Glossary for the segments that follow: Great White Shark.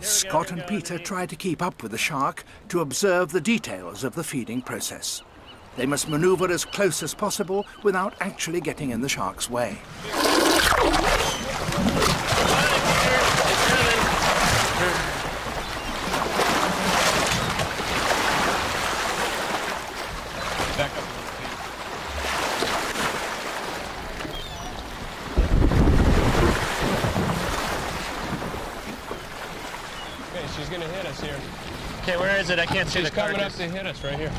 Scott and Peter try to keep up with the shark to observe the details of the feeding process. They must maneuver as close as possible without actually getting in the shark's way. She's gonna hit us here. Okay, where is it? I can't see the carcass. She's coming up to hit us right here.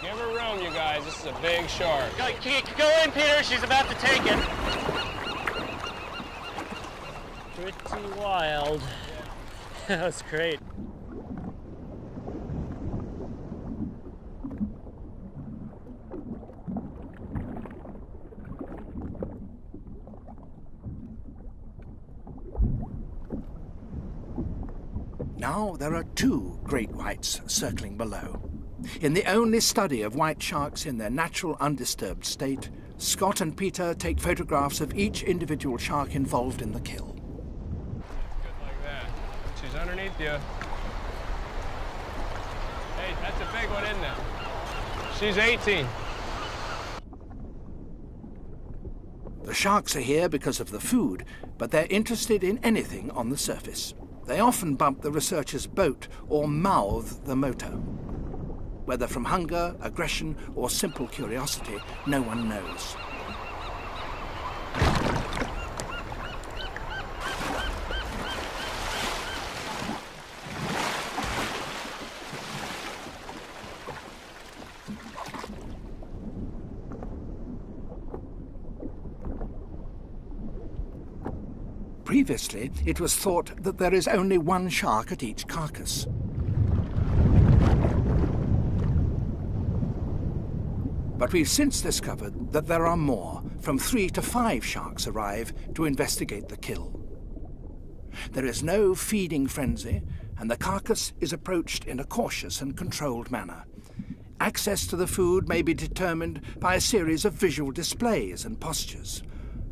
Give her room, you guys. This is a big shark. Go in, Peter. She's about to take it. Pretty wild. Yeah. That was great. Now there are two great whites circling below. In the only study of white sharks in their natural undisturbed state, Scott and Peter take photographs of each individual shark involved in the kill. Good like that. She's underneath you. Hey, that's a big one in there. She's 18. The sharks are here because of the food, but they're interested in anything on the surface. They often bump the researcher's boat or mouth the motor. Whether from hunger, aggression, or simple curiosity, no one knows. Previously, it was thought that there is only one shark at each carcass. But we've since discovered that there are more. From 3 to 5 sharks arrive to investigate the kill. There is no feeding frenzy, and the carcass is approached in a cautious and controlled manner. Access to the food may be determined by a series of visual displays and postures.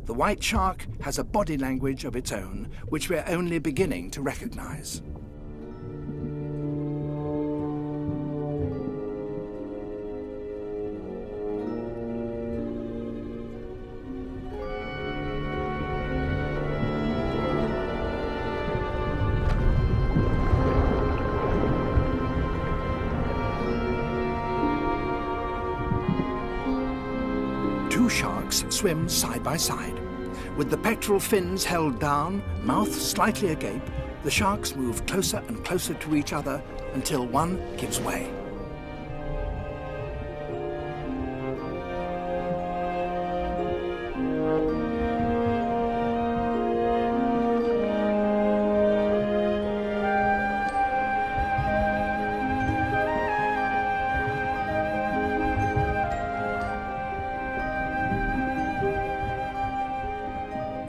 The white shark has a body language of its own, which we're only beginning to recognize. Sharks swim side by side. With the pectoral fins held down, mouth slightly agape, the sharks move closer and closer to each other until one gives way.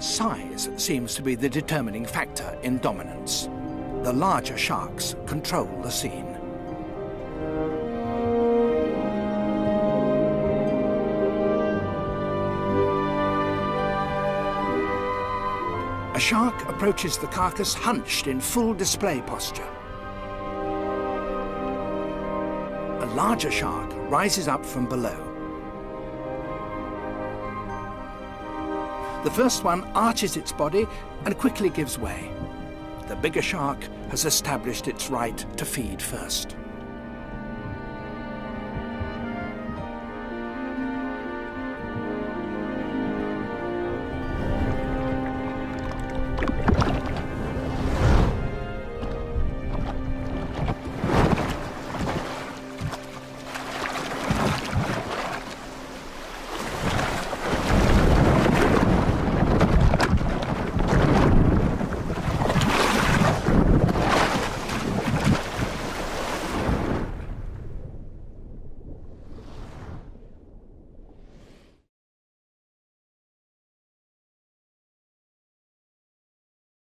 Size seems to be the determining factor in dominance. The larger sharks control the scene. A shark approaches the carcass hunched in full display posture. A larger shark rises up from below. The first one arches its body and quickly gives way. The bigger shark has established its right to feed first.